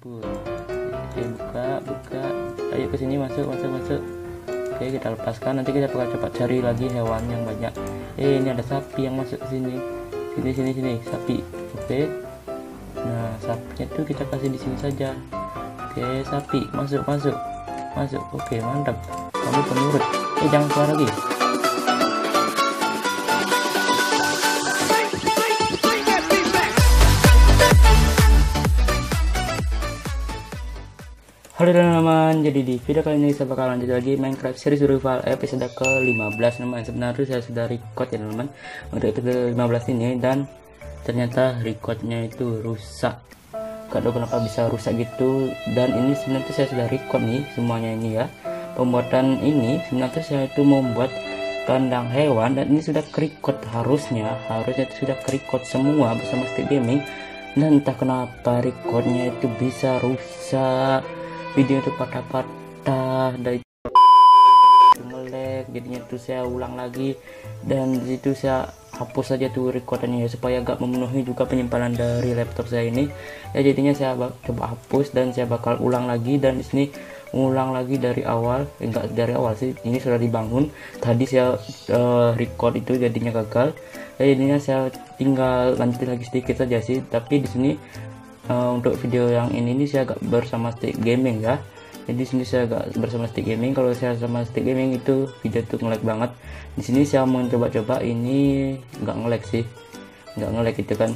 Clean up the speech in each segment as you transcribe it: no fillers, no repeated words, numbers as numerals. Oke, buka. Ayo ke sini, masuk. Oke, kita lepaskan. Nanti kita bakal coba cari lagi hewan yang banyak. Ini ada sapi yang masuk ke sini. Sini sapi. Oke. Nah, sapinya tuh kita kasih di sini saja. Oke, sapi masuk. Oke, mantap. Kamu penurut. Jangan keluar lagi. Halo teman-teman, jadi di video kali ini saya bakal lanjut lagi Minecraft series survival episode ke-15 teman. Sebenarnya saya sudah record ya teman untuk episode 15 ini, dan ternyata recordnya itu rusak. Gak tahu kenapa bisa rusak gitu. Dan ini sebenarnya saya sudah record nih semuanya ini ya. Pembuatan ini sebenarnya saya itu membuat kandang hewan, dan ini sudah record, harusnya itu sudah record semua bersama Stipe Gaming. Dan entah kenapa recordnya itu bisa rusak. Video itu patah-patah dari ngelag, jadinya itu saya ulang lagi, dan disitu saya hapus saja tuh recordannya supaya agak memenuhi juga penyimpanan dari laptop saya ini ya. Jadinya saya coba hapus dan saya bakal ulang lagi, dan disini ulang lagi dari awal. Enggak dari awal sih, ini sudah dibangun tadi saya record itu jadinya gagal ya. Jadinya saya tinggal lanjutin lagi sedikit saja sih, tapi di sini untuk video yang ini saya agak bersama Stipe Gaming ya. Jadi sini saya agak bersama Stipe Gaming. Kalau saya sama Stipe Gaming itu video tuh nge-lag banget. Di sini saya mau coba-coba ini nggak nge-lag sih, nggak nge-lag gitu kan.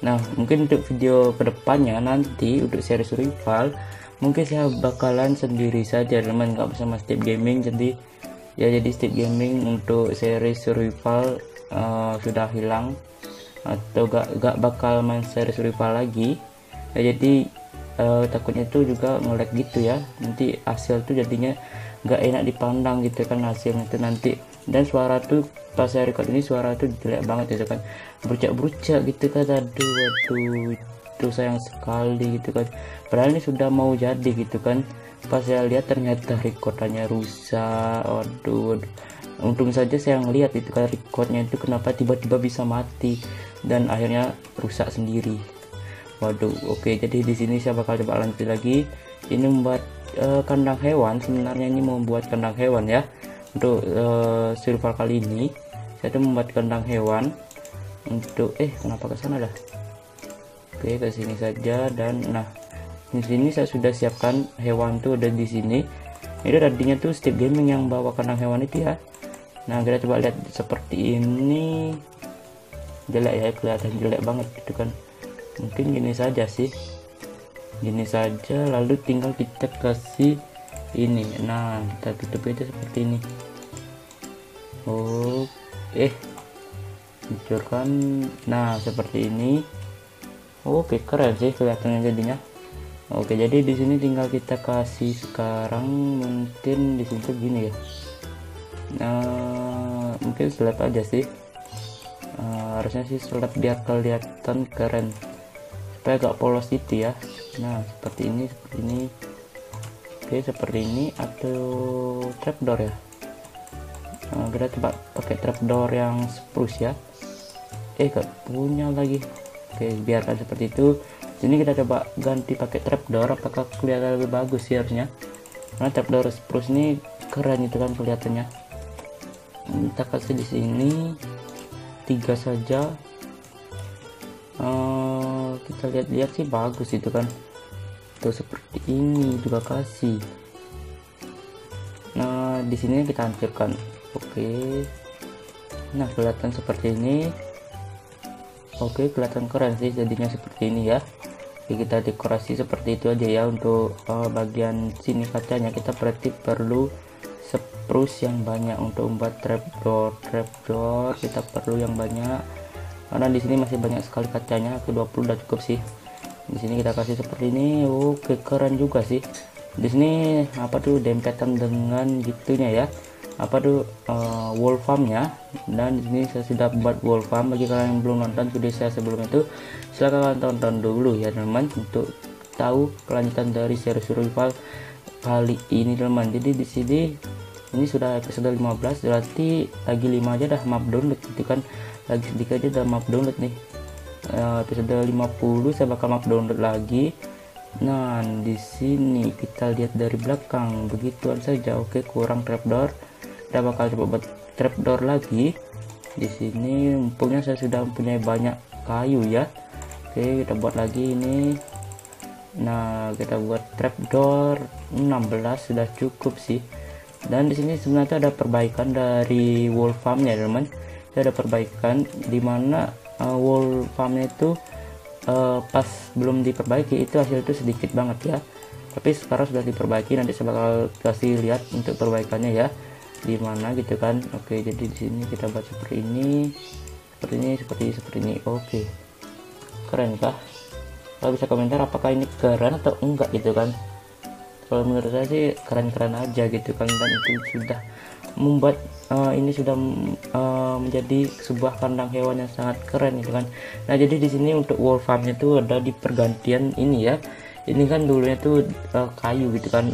Nah mungkin untuk video kedepannya nanti untuk seri survival mungkin saya bakalan sendiri saja teman, nggak bersama Stipe Gaming. Jadi ya, jadi Stipe Gaming untuk seri survival sudah hilang atau nggak bakal main seri survival lagi. Ya, jadi takutnya itu juga nge-lag gitu ya, nanti hasil tuh jadinya nggak enak dipandang gitu kan hasilnya itu nanti. Dan suara tuh pas saya record ini suara tuh jelek banget gitu kan, berucak gitu kan. Aduh waduh, itu sayang sekali gitu kan, padahal ini sudah mau jadi gitu kan. Pas saya lihat ternyata recordannya rusak. Waduh, untung saja saya ngelihat itu kan recordnya itu kenapa tiba-tiba bisa mati dan akhirnya rusak sendiri. Waduh, oke, jadi di sini saya bakal coba lanjut lagi. Ini membuat kandang hewan, sebenarnya ini membuat kandang hewan ya. Untuk survival kali ini, saya tuh membuat kandang hewan untuk kenapa ke sana dah? Oke, ke sini saja. Dan nah, di sini saya sudah siapkan hewan tuh ada di sini. Ini tadinya tuh Stipe Gaming yang bawa kandang hewan itu ya. Nah, kita coba lihat seperti ini. Jelek ya, kelihatan jelek banget gitu kan. Mungkin gini saja lalu tinggal kita kasih ini. Nah kita tutup aja seperti ini. Hancurkan. Nah seperti ini. Oke, keren sih kelihatannya jadinya. Oke, jadi di sini tinggal kita kasih sekarang mungkin di situ gini ya. Nah mungkin seleb aja sih, harusnya sih seleb biar kelihatan keren supaya agak polos gitu ya. Nah seperti ini. Oke, seperti ini atau trapdoor ya. Nah, kita coba pakai trapdoor yang spruce ya. Gak punya lagi. Oke, biarkan seperti itu. Sini kita coba ganti pakai trapdoor, apakah kelihatan lebih bagus sih harusnya, karena trapdoor spruce ini keren itu kan kelihatannya. Kita kasih di sini 3 saja. Kita lihat-lihat sih bagus itu kan. Tuh seperti ini juga kasih. Nah di sini kita hancurkan. Oke. Nah kelihatan seperti ini. Oke, kelihatan keren sih jadinya seperti ini ya. Jadi kita dekorasi seperti itu aja ya. Untuk bagian sini kacanya kita berarti perlu spruce yang banyak untuk membuat trapdoor kita perlu yang banyak. Karena di sini masih banyak sekali kacanya, ke 20 udah cukup sih. Di sini kita kasih seperti ini. Oke, keren juga sih. Di sini apa tuh dempetan dengan gitunya ya. Apa tuh Wolf Farm-nya. Dan di sini saya sudah buat Wolf Farm. Bagi kalian yang belum nonton video saya sebelumnya itu, silakan tonton dulu ya teman untuk tahu kelanjutan dari seri survival kali ini teman. Jadi di sini ini sudah episode 15, berarti lagi 5 aja dah map download gitu kan. Lagi sedikit aja udah map download nih. Episode 50 saya bakal map download lagi. Nah, di sini kita lihat dari belakang, begituan saja. Oke, kurang trapdoor. Kita bakal coba buat trapdoor lagi. Di sini untungnya saya sudah mempunyai banyak kayu ya. Oke, kita buat lagi ini. Nah, kita buat trapdoor 16 sudah cukup sih. Dan di sini sebenarnya ada perbaikan dari Wolf Farm ya, teman. Kita ada perbaikan dimana Wolf Farm itu pas belum diperbaiki itu hasil itu sedikit banget ya. Tapi sekarang sudah diperbaiki, nanti saya bakal kasih lihat untuk perbaikannya ya. Dimana gitu kan. Oke, jadi di sini kita buat seperti ini, seperti ini, seperti ini. Oke. Keren kah? Kalau bisa komentar apakah ini keren atau enggak gitu kan. Kalau menurut saya sih keren-keren aja gitu kan, dan itu sudah membuat ini sudah menjadi sebuah kandang hewan yang sangat keren gitu kan. Nah, jadi di sini untuk wolf farmnya itu ada di pergantian ini ya. Ini kan dulunya tuh kayu gitu kan,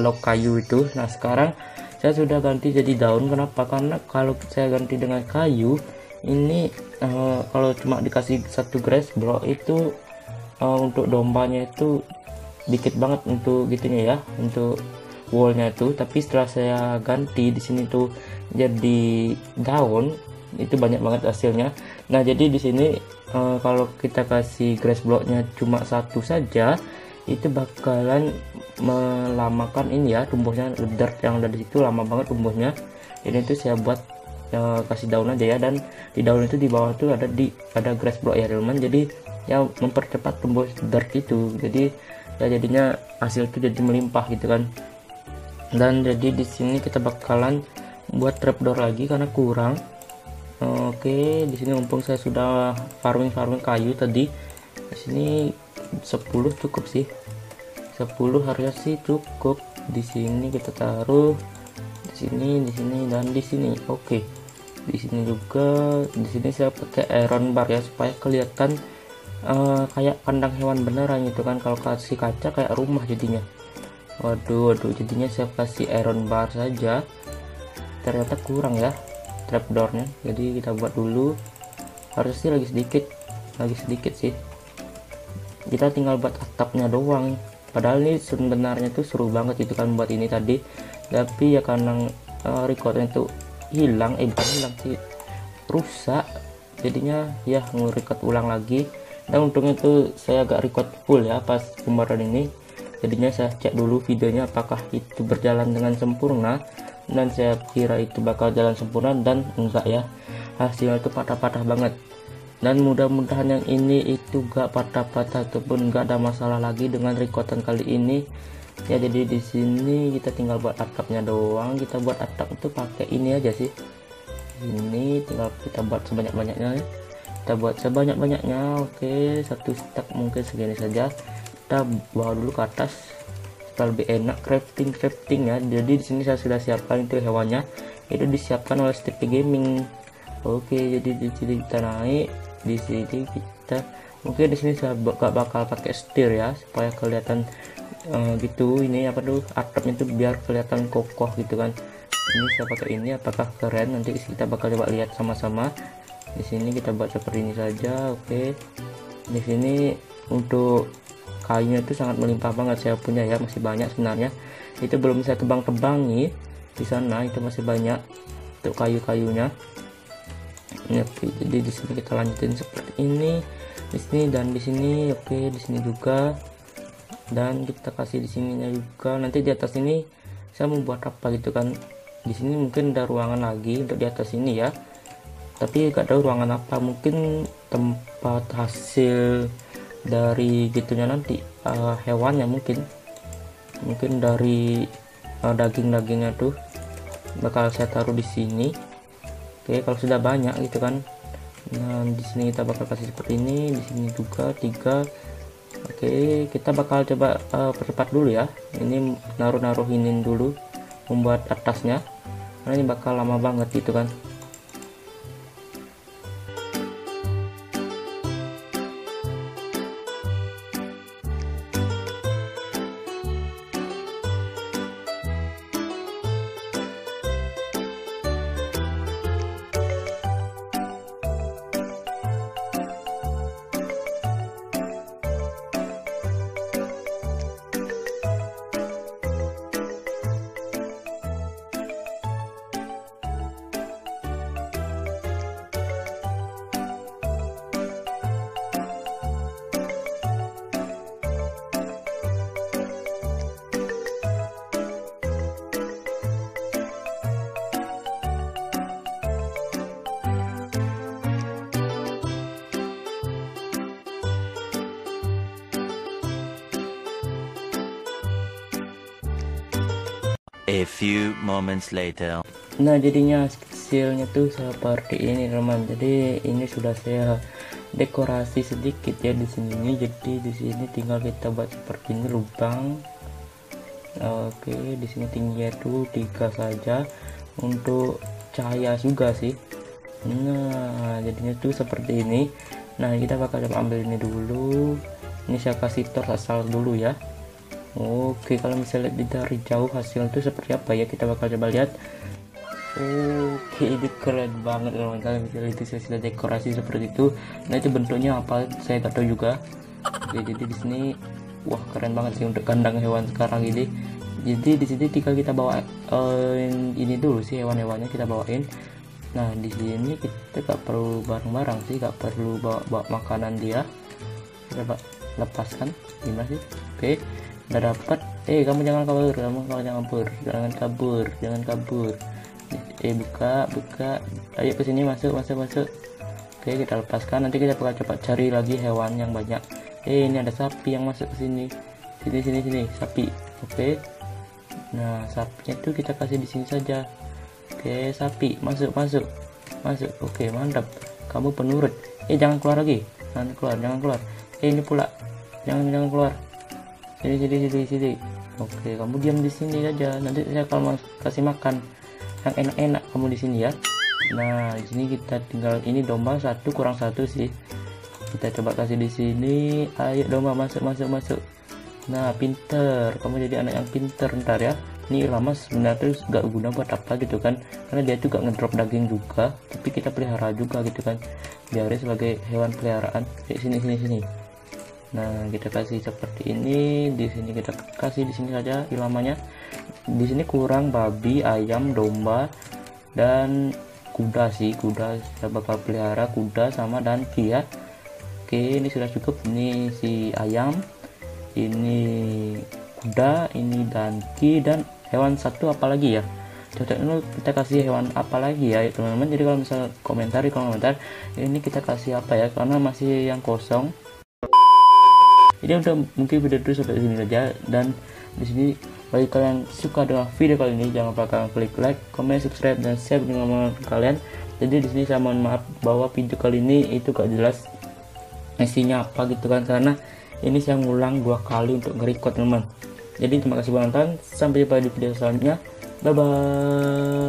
log kayu itu. Nah, sekarang saya sudah ganti jadi daun. Kenapa? Karena kalau saya ganti dengan kayu ini kalau cuma dikasih satu grass block itu untuk dombanya itu dikit banget untuk gitunya ya, untuk wallnya itu. Tapi setelah saya ganti di sini tuh jadi daun, itu banyak banget hasilnya. Nah, jadi di sini kalau kita kasih grass blocknya cuma satu saja, itu bakalan melamakan ini ya, tumbuhnya dirt yang dari situ lama banget tumbuhnya. Ini tuh saya buat kasih daun aja ya, dan di daun itu di bawah tuh ada grass block ya teman. Jadi ya mempercepat tumbuh dirt itu, jadi ya jadinya hasil itu jadi melimpah gitu kan. Dan jadi di sini kita bakalan buat trapdoor lagi karena kurang. Oke, di sini mumpung saya sudah farming kayu tadi, di sini 10 cukup sih, 10 harusnya sih cukup. Di sini kita taruh di sini dan di sini. Oke, di sini juga, di sini saya pakai iron bar ya supaya kelihatan kayak kandang hewan beneran gitu kan. Kalau kasih kaca kayak rumah jadinya. Waduh, jadinya saya kasih iron bar saja, ternyata kurang ya trapdoornya. Jadi kita buat dulu, harus sih lagi sedikit sih. Kita tinggal buat atapnya doang, padahal ini sebenarnya tuh seru banget itu kan buat ini tadi. Tapi ya karena recordnya tuh hilang, rusak jadinya ya, nge-record ulang lagi. Dan untungnya tuh saya agak record full ya pas kemarin ini, jadinya saya cek dulu videonya apakah itu berjalan dengan sempurna. Dan saya kira itu bakal jalan sempurna, dan enggak ya, hasilnya itu patah-patah banget. Dan mudah-mudahan yang ini itu gak patah-patah ataupun gak ada masalah lagi dengan recordan kali ini ya. Jadi di sini kita tinggal buat atapnya doang. Kita buat atap itu pakai ini aja sih, ini tinggal kita buat sebanyak-banyaknya ya. Oke, satu stack mungkin segini saja. Kita bawa dulu ke atas supaya lebih enak crafting ya. Jadi di sini saya sudah siapkan itu hewannya, itu disiapkan oleh Stipe Gaming. Oke, jadi di sini kita naik, di sini kita mungkin di sini saya gak bakal pakai setir ya supaya kelihatan gitu, ini apa tuh atapnya itu biar kelihatan kokoh gitu kan. Ini saya pakai ini, apakah keren, nanti kita bakal coba lihat sama-sama. Di sini kita buat seperti ini saja. Oke, di sini untuk kayunya itu sangat melimpah banget saya punya ya, masih banyak sebenarnya, itu belum saya tebang-tebangi di sana, itu masih banyak untuk kayu-kayunya. Oke, jadi di sini kita lanjutin seperti ini, di sini dan di sini. Oke, di sini juga, dan kita kasih di sininya juga. Nanti di atas ini saya mau buat apa gitu kan. Di sini mungkin ada ruangan lagi untuk di atas ini ya, tapi gak tahu ruangan apa, mungkin tempat hasil dari gitunya nanti, hewannya mungkin dari dagingnya tuh bakal saya taruh di sini. Oke, kalau sudah banyak gitu kan. Nah, di sini kita bakal kasih seperti ini, di sini juga 3. Oke, kita bakal coba percepat dulu ya, ini naruh-naruhinin dulu membuat atasnya karena ini bakal lama banget gitu kan. A few moments later. Nah, jadinya hasilnya tuh seperti ini, teman. Jadi ini sudah saya dekorasi sedikit ya di sini. Jadi di sini tinggal kita buat seperti ini lubang. Oke, di sini tingginya tuh 3 saja untuk cahaya juga sih. Nah, jadinya tuh seperti ini. Nah, kita bakal ambil ini dulu. Ini saya kasih tor asal dulu ya. Oke, kalau misalnya dari jauh hasil itu seperti apa ya, kita bakal coba lihat. Oke, ini keren banget teman-teman. Kalau misalnya itu saya sudah dekorasi seperti itu. Nah, itu bentuknya apa saya nggak tahu juga. Oke, jadi di sini wah keren banget sih untuk kandang hewan sekarang ini. Jadi di sini tinggal kita bawa ini dulu sih, hewan-hewannya kita bawain. Nah, di sini kita nggak perlu barang-barang sih, nggak perlu bawa makanan dia. Coba lepaskan, gimana sih? Oke. Udah dapat. Kamu jangan kabur, jangan kabur. Buka. Ayo ke sini, masuk. Oke, kita lepaskan. Nanti kita bakal coba cari lagi hewan yang banyak. Ini ada sapi yang masuk ke sini. Sini sapi. Oke. Nah, sapinya tuh kita kasih di sini saja. Oke, sapi, masuk. Oke, mantap. Kamu penurut. Jangan keluar lagi. Jangan keluar. Ini pula. Jangan keluar. Sini. Oke, kamu diam di sini aja. Nanti saya akan kasih makan yang enak-enak kamu di sini ya. Nah, di sini kita tinggal ini domba 1 kurang 1 sih. Kita coba kasih di sini. Ayo domba masuk. Nah, pinter. Kamu jadi anak yang pinter ntar ya. Ini lama sebenarnya gak guna buat apa gitu kan, karena dia juga ngedrop daging juga. Tapi kita pelihara juga gitu kan. Biarin sebagai hewan peliharaan. Sini. Nah, kita kasih seperti ini. Di sini kita kasih di sini saja ilamanya. Di sini kurang babi, ayam, domba, dan kuda sih. Kuda kita bakal pelihara, kuda sama donkey ya. Oke, ini sudah cukup. Ini si ayam, ini kuda, ini donkey, dan hewan satu apalagi ya. Contohnya kita kasih hewan apa lagi ya teman-teman. Jadi kalau misal komentar di kolom komentar ini kita kasih apa ya, karena masih yang kosong. Ini udah mungkin video dulu sampai sini aja, dan di sini bagi kalian suka dengan video kali ini jangan lupa kalian klik like, komen, subscribe, dan share dengan teman-teman kalian. Jadi di sini saya mohon maaf bahwa video kali ini itu gak jelas isinya apa gitu kan, karena ini saya ngulang 2 kali untuk nge-record teman. Jadi terima kasih buat nonton, sampai jumpa di video selanjutnya. Bye bye.